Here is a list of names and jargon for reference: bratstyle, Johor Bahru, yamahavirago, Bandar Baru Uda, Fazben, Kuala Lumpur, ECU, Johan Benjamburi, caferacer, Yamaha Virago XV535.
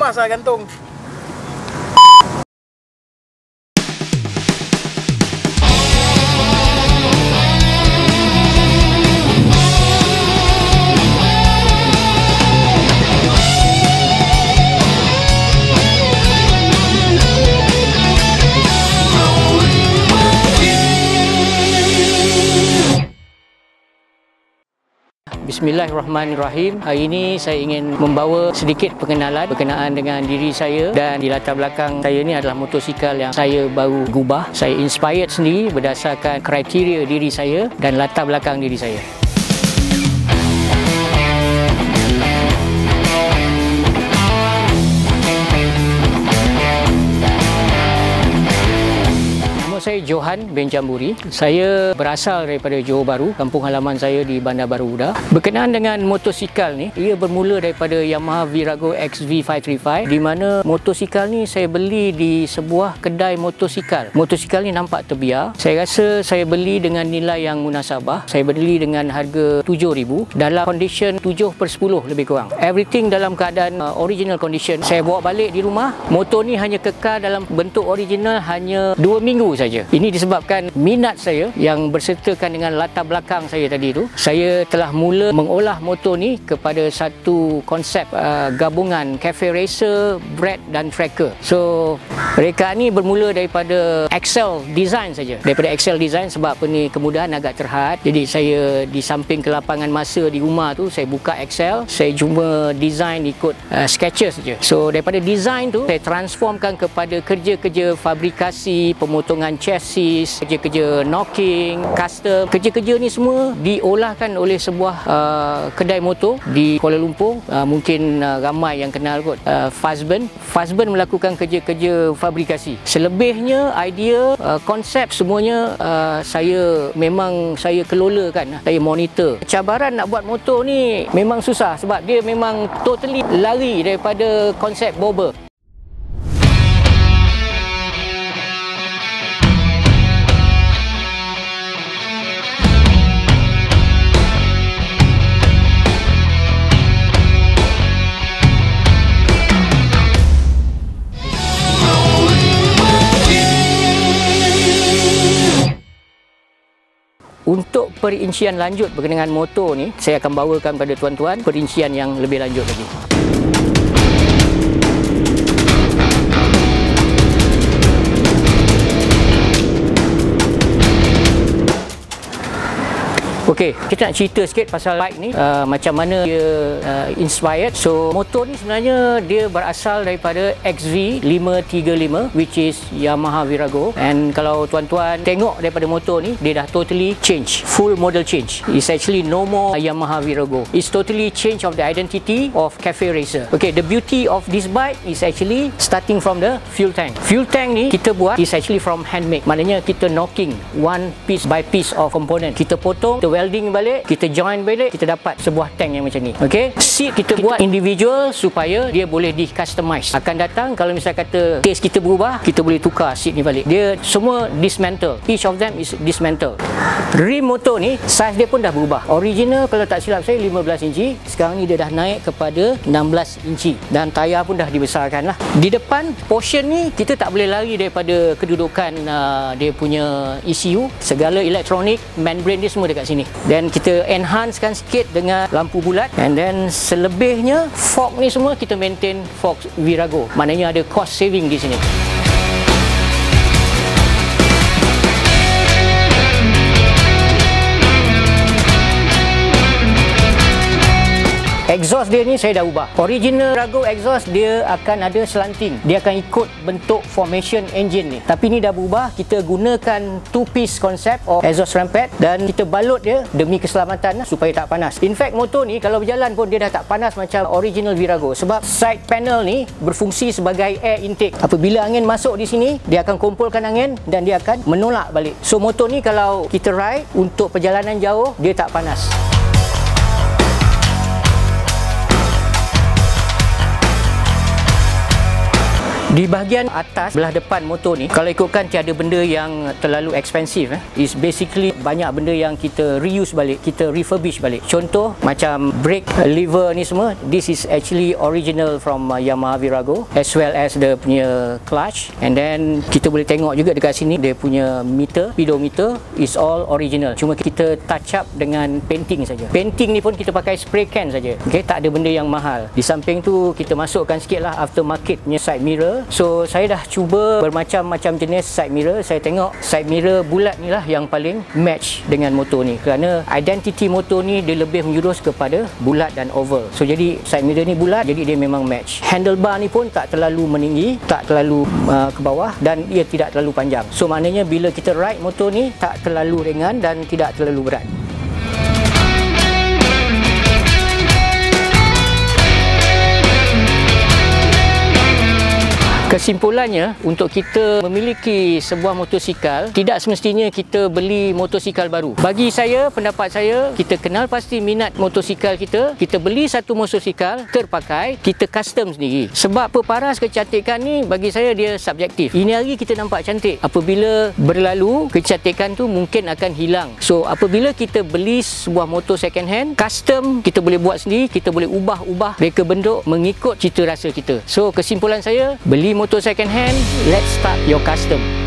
Masa gantung. Bismillahirrahmanirrahim. Hari ini saya ingin membawa sedikit pengenalan berkenaan dengan diri saya, dan di latar belakang saya ni adalah motosikal yang saya baru gubah. Saya inspired sendiri berdasarkan kriteria diri saya dan latar belakang diri saya. Saya Johan Benjamburi. Saya berasal daripada Johor Bahru. Kampung halaman saya di Bandar Baru Uda. Berkenaan dengan motosikal ni, ia bermula daripada Yamaha Virago XV535, di mana motosikal ni saya beli di sebuah kedai motosikal. Motosikal ni nampak terbiar. Saya rasa saya beli dengan nilai yang munasabah. Saya beli dengan harga RM7,000 dalam condition 7/10 lebih kurang. Everything dalam keadaan original condition. Saya bawa balik di rumah. Motor ni hanya kekal dalam bentuk original hanya 2 minggu saja. Ini disebabkan minat saya yang bersertakan dengan latar belakang saya tadi itu. Saya telah mula mengolah motor ni kepada satu konsep gabungan cafe racer, bread dan tracker. So, rekaan ni bermula daripada Excel design saja. Daripada Excel design sebab apa ni, kemudahan agak terhad. Jadi saya di samping kelapangan masa di rumah tu, saya buka Excel, saya cuma design ikut sketches saja. So, daripada design tu saya transformkan kepada kerja-kerja fabrikasi, pemotongan chassis, kerja-kerja knocking, custom. Kerja-kerja ni semua diolahkan oleh sebuah kedai motor di Kuala Lumpur. Mungkin ramai yang kenal kot, Fazben. Fazben melakukan kerja-kerja fabrikasi. Selebihnya idea, konsep semuanya saya kelolakan. Saya monitor. Cabaran nak buat motor ni memang susah sebab dia memang totally lari daripada konsep boba. Untuk perincian lanjut berkenaan motor ni, saya akan bawakan pada tuan-tuan perincian yang lebih lanjut lagi. Okey, kita nak cerita sikit pasal bike ni, macam mana dia inspired. So, motor ni sebenarnya dia berasal daripada XV535, which is Yamaha Virago. And kalau tuan-tuan tengok daripada motor ni, dia dah totally change, full model change. It's actually no more Yamaha Virago. It's totally change of the identity of cafe racer. Okay, the beauty of this bike is actually starting from the fuel tank. Fuel tank ni kita buat is actually from handmade. Maknanya kita knocking one piece by piece of component. Kita potong, kita welding balik, kita join balik, kita dapat sebuah tank yang macam ni. Okey, seat kita buat individual supaya dia boleh di customize. Akan datang kalau misalnya kata taste kita berubah, kita boleh tukar seat ni balik. Dia semua dismantle. Each of them is dismantle. Rim motor ni saiz dia pun dah berubah. Original kalau tak silap saya 15 inci, sekarang ni dia dah naik kepada 16 inci dan tayar pun dah dibesarkan lah. Di depan portion ni kita tak boleh lari daripada kedudukan dia punya ECU, segala elektronik, membrane dia semua dekat sini. Dan kita enhancekan sikit dengan lampu bulat, and then selebihnya fork ni semua kita maintain fork Virago. Maknanya ada cost saving di sini. Exhaust dia ni saya dah ubah. Original Virago exhaust dia akan ada slanting. Dia akan ikut bentuk formation engine ni. Tapi ni dah berubah. Kita gunakan two-piece concept of exhaust rampet dan kita balut dia demi keselamatan supaya tak panas. In fact, motor ni kalau berjalan pun dia dah tak panas macam original Virago sebab side panel ni berfungsi sebagai air intake. Apabila angin masuk di sini, dia akan kumpulkan angin dan dia akan menolak balik. So, motor ni kalau kita ride untuk perjalanan jauh, dia tak panas. Di bahagian atas belah depan motor ni, kalau ikutkan tiada benda yang terlalu expensive. It's basically banyak benda yang kita reuse balik, kita refurbish balik. Contoh macam brake, lever ni semua, this is actually original from Yamaha Virago, as well as dia punya clutch. And then kita boleh tengok juga dekat sini dia punya meter, speedometer is all original. Cuma kita touch up dengan painting saja. Painting ni pun kita pakai spray can saja. Okey, tak ada benda yang mahal. Di samping tu kita masukkan sikitlah aftermarket punya side mirror. So saya dah cuba bermacam-macam jenis side mirror. Saya tengok side mirror bulat ni lah yang paling match dengan motor ni, kerana identiti motor ni dia lebih menjurus kepada bulat dan oval. So jadi side mirror ni bulat, jadi dia memang match. Handlebar ni pun tak terlalu meninggi, tak terlalu ke bawah, dan ia tidak terlalu panjang. So maknanya bila kita ride motor ni tak terlalu ringan dan tidak terlalu berat. Kesimpulannya, untuk kita memiliki sebuah motosikal, tidak semestinya kita beli motosikal baru. Bagi saya, pendapat saya, kita kenal pasti minat motosikal kita, kita beli satu motosikal terpakai, kita custom sendiri. Sebab peparas kecantikan ni bagi saya dia subjektif. Ini hari kita nampak cantik, apabila berlalu kecantikan tu mungkin akan hilang. So apabila kita beli sebuah motor second hand, custom kita boleh buat sendiri, kita boleh ubah-ubah reka bentuk mengikut cita rasa kita. So kesimpulan saya, beli motor second hand, let's start your custom.